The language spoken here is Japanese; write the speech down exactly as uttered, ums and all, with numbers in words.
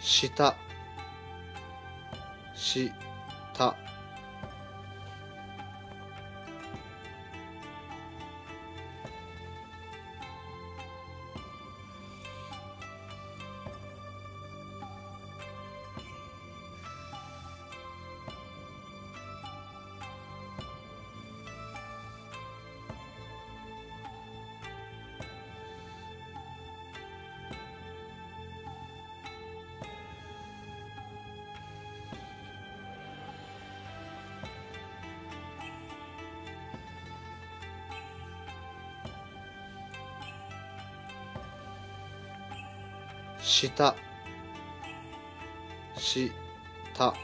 したしたしたした。